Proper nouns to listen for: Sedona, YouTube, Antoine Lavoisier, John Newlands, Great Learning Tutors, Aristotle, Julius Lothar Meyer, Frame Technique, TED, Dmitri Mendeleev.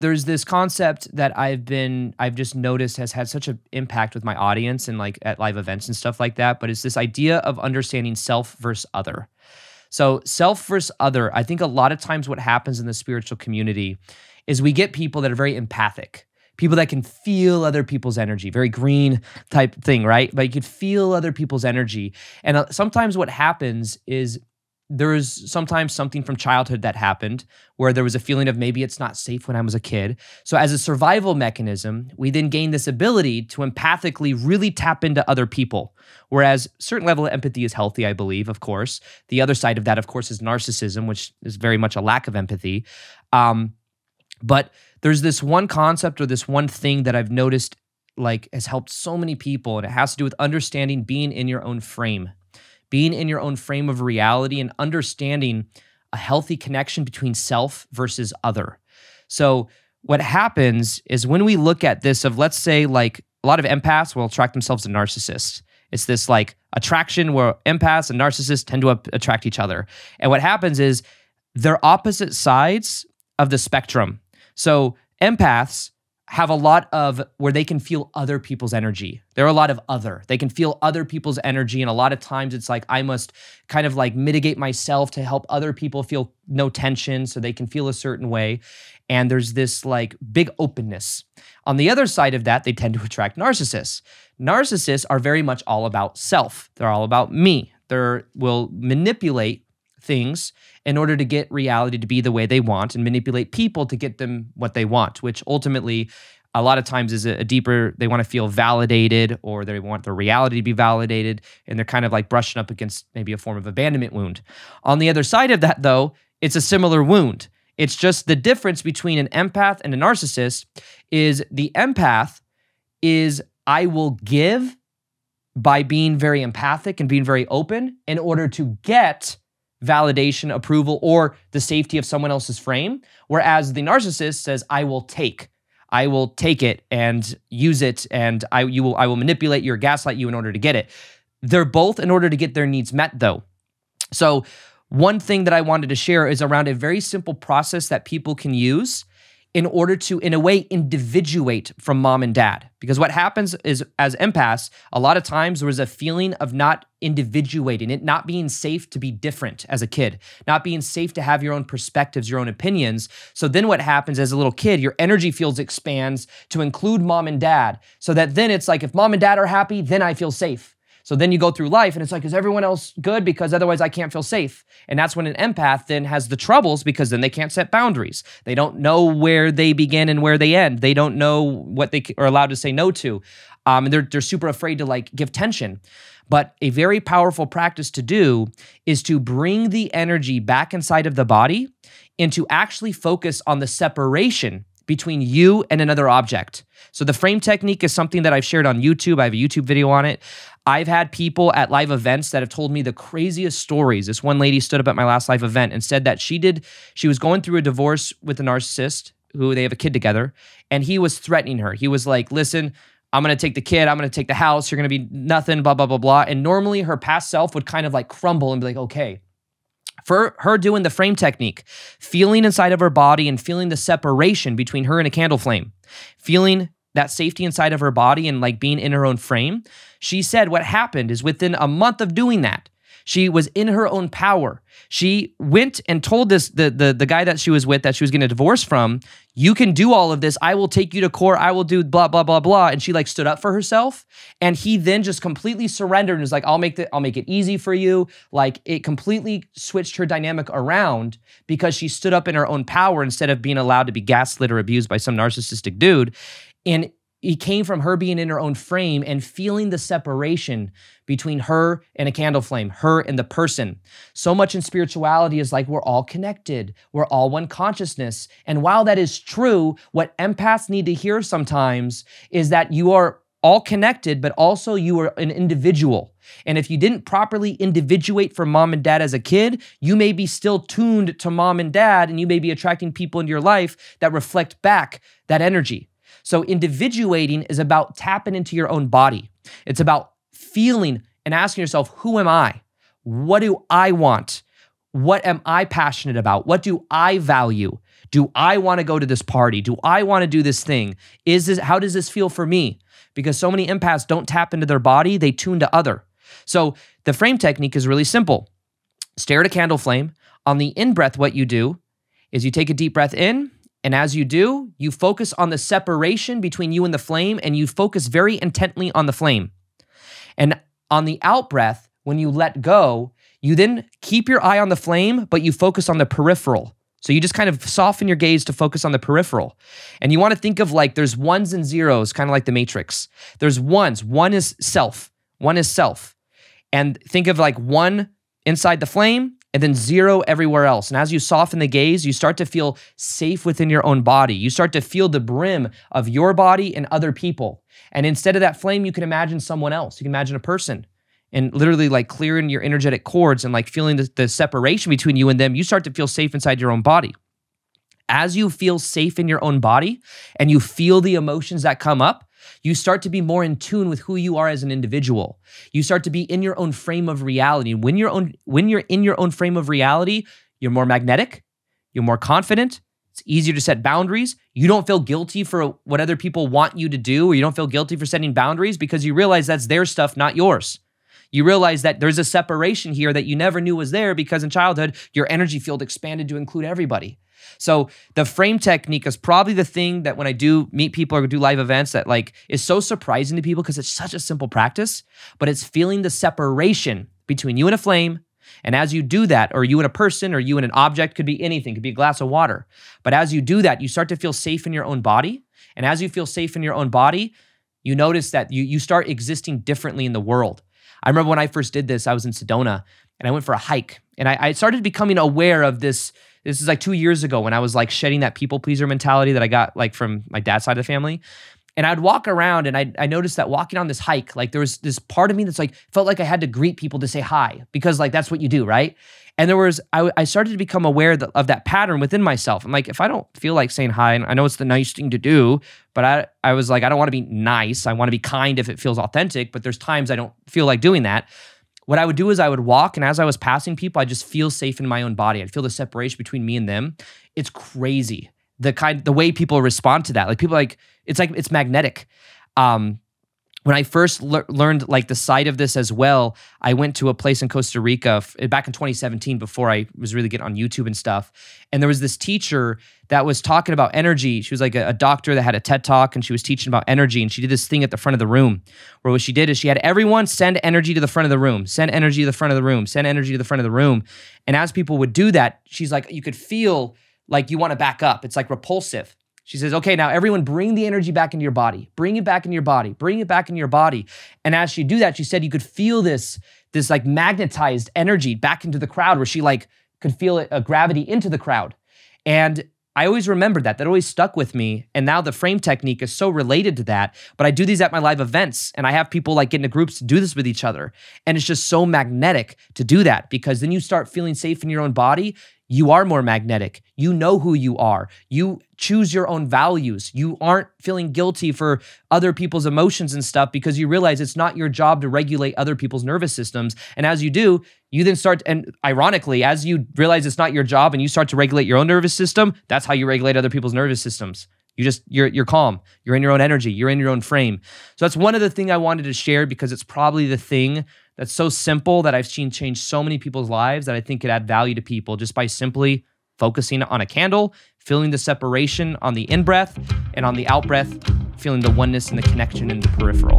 There's this concept that I've just noticed has had such an impact with my audience and like at live events and stuff like that, but it's this idea of understanding self versus other. So self versus other, I think a lot of times what happens in the spiritual community is we get people that are very empathic, people that can feel other people's energy, very green type thing, right? But you could feel other people's energy. And sometimes what happens is there is sometimes something from childhood that happened where there was a feeling of maybe it's not safe when I was a kid. So as a survival mechanism, we then gain this ability to empathically really tap into other people. Whereas a certain level of empathy is healthy, I believe, of course. The other side of that, of course, is narcissism, which is very much a lack of empathy. But there's this one concept or this one thing that I've noticed like has helped so many people, and it has to do with understanding being in your own frame. Being in your own frame of reality and understanding a healthy connection between self versus other. So what happens is when we look at this of, let's say, like a lot of empaths will attract themselves to narcissists. It's this like attraction where empaths and narcissists tend to attract each other. And what happens is they're opposite sides of the spectrum. So empaths have a lot of where they can feel other people's energy. There are a lot of other. They can feel other people's energy, and a lot of times it's like I must kind of like mitigate myself to help other people feel no tension so they can feel a certain way. And there's this like big openness. On the other side of that, they tend to attract narcissists. Narcissists are very much all about self. They're all about me. They will manipulate things in order to get reality to be the way they want and manipulate people to get them what they want, which ultimately a lot of times is a deeper, they want to feel validated or they want their reality to be validated, and they're kind of like brushing up against maybe a form of abandonment wound. On the other side of that though, it's a similar wound. It's just the difference between an empath and a narcissist is the empath is I will give by being very empathic and being very open in order to get validation, approval, or the safety of someone else's frame. Whereas the narcissist says, I will take it and use it, and I will manipulate you or gaslight you in order to get it. They're both in order to get their needs met though. So one thing that I wanted to share is around a very simple process that people can use in order to, in a way, individuate from mom and dad. Because what happens is, as empaths, a lot of times there was a feeling of not individuating, it not being safe to be different as a kid, not being safe to have your own perspectives, your own opinions. So then what happens as a little kid, your energy fields expands to include mom and dad. So that then it's like, if mom and dad are happy, then I feel safe. So then you go through life and it's like, is everyone else good? Because otherwise I can't feel safe. And that's when an empath then has the troubles, because then they can't set boundaries. They don't know where they begin and where they end. They don't know what they are allowed to say no to. And they're super afraid to like give tension. But a very powerful practice to do is to bring the energy back inside of the body and to actually focus on the separation between you and another object. So the frame technique is something that I've shared on YouTube. I have a YouTube video on it. I've had people at live events that have told me the craziest stories. This one lady stood up at my last live event and said that she was going through a divorce with a narcissist who they have a kid together, and he was threatening her. He was like, listen, I'm gonna take the kid, I'm gonna take the house, you're gonna be nothing, blah, blah, blah, blah. And normally her past self would kind of like crumble and be like, okay. For her doing the frame technique, feeling inside of her body and feeling the separation between her and a candle flame, feeling that safety inside of her body and like being in her own frame, she said what happened is within a month of doing that, she was in her own power. She went and told this the guy that she was with, that she was getting a divorce from, you can do all of this. I will take you to court. I will do blah, blah, blah, blah. And she like stood up for herself. And he then just completely surrendered and was like, I'll make it easy for you. Like it completely switched her dynamic around because she stood up in her own power instead of being allowed to be gaslit or abused by some narcissistic dude. And it came from her being in her own frame and feeling the separation between her and a candle flame, her and the person. So much in spirituality is like, we're all connected. We're all one consciousness. And while that is true, what empaths need to hear sometimes is that you are all connected, but also you are an individual. And if you didn't properly individuate from mom and dad as a kid, you may be still tuned to mom and dad, and you may be attracting people into your life that reflect back that energy. So individuating is about tapping into your own body. It's about feeling and asking yourself, who am I? What do I want? What am I passionate about? What do I value? Do I want to go to this party? Do I want to do this thing? How does this feel for me? Because so many empaths don't tap into their body, they tune to other. So the frame technique is really simple. Stare at a candle flame. On the in-breath, what you do is you take a deep breath in, and as you do, you focus on the separation between you and the flame, and you focus very intently on the flame. And on the out-breath, when you let go, you then keep your eye on the flame, but you focus on the peripheral. So you just kind of soften your gaze to focus on the peripheral. And you want to think of like there's ones and zeros, kind of like the Matrix. There's ones. One is self. One is self. And think of like one inside the flame and then zero everywhere else. And as you soften the gaze, you start to feel safe within your own body. You start to feel the brim of your body and other people. And instead of that flame, you can imagine someone else. You can imagine a person. And literally like clearing your energetic cords and like feeling the separation between you and them, you start to feel safe inside your own body. As you feel safe in your own body and you feel the emotions that come up, you start to be more in tune with who you are as an individual. You start to be in your own frame of reality. When you're in your own frame of reality, you're more magnetic, you're more confident, it's easier to set boundaries. You don't feel guilty for what other people want you to do, or you don't feel guilty for setting boundaries because you realize that's their stuff, not yours. You realize that there's a separation here that you never knew was there because in childhood, your energy field expanded to include everybody. So the frame technique is probably the thing that when I do meet people or do live events that like is so surprising to people because it's such a simple practice, but it's feeling the separation between you and a flame. And as you do that, or you and a person, or you and an object, could be anything, could be a glass of water. But as you do that, you start to feel safe in your own body. And as you feel safe in your own body, you notice that you start existing differently in the world. I remember when I first did this, I was in Sedona and I went for a hike and I started becoming aware of this. This is like 2 years ago when I was like shedding that people pleaser mentality that I got like from my dad's side of the family. And I'd walk around and I noticed that walking on this hike, like there was this part of me that's like, felt like I had to greet people to say hi because like, that's what you do, right? And there was, I started to become aware of that pattern within myself. I'm like, if I don't feel like saying hi, and I know it's the nice thing to do, but I was like, I don't want to be nice. I want to be kind if it feels authentic, but there's times I don't feel like doing that. What I would do is I would walk, and as I was passing people, I just feel safe in my own body. I'd feel the separation between me and them. It's crazy. The way people respond to that. Like people like, it's magnetic. When I first learned like the side of this as well, I went to a place in Costa Rica back in 2017 before I was really getting on YouTube and stuff. And there was this teacher that was talking about energy. She was like a doctor that had a TED Talk and she was teaching about energy. And she did this thing at the front of the room where what she did is she had everyone send energy to the front of the room, send energy to the front of the room, send energy to the front of the room. And as people would do that, she's like, you could feel like you want to back up. It's like repulsive. She says, okay, now everyone bring the energy back into your body. Bring it back into your body. Bring it back into your body. And as she do that, she said you could feel this like magnetized energy back into the crowd where she like could feel a gravity into the crowd. And I always remembered that. That always stuck with me. And now the frame technique is so related to that. But I do these at my live events and I have people like get into groups to do this with each other. And it's just so magnetic to do that because then you start feeling safe in your own body. You are more magnetic. You know who you are. You choose your own values. You aren't feeling guilty for other people's emotions and stuff because you realize it's not your job to regulate other people's nervous systems. And as you do, you then start, and ironically, as you realize it's not your job and you start to regulate your own nervous system, that's how you regulate other people's nervous systems. You're calm. You're in your own energy. You're in your own frame. So that's one other thing I wanted to share because it's probably the thing that's so simple that I've seen change so many people's lives that I think could add value to people just by simply focusing on a candle, feeling the separation on the in-breath and on the out-breath, feeling the oneness and the connection in the peripheral.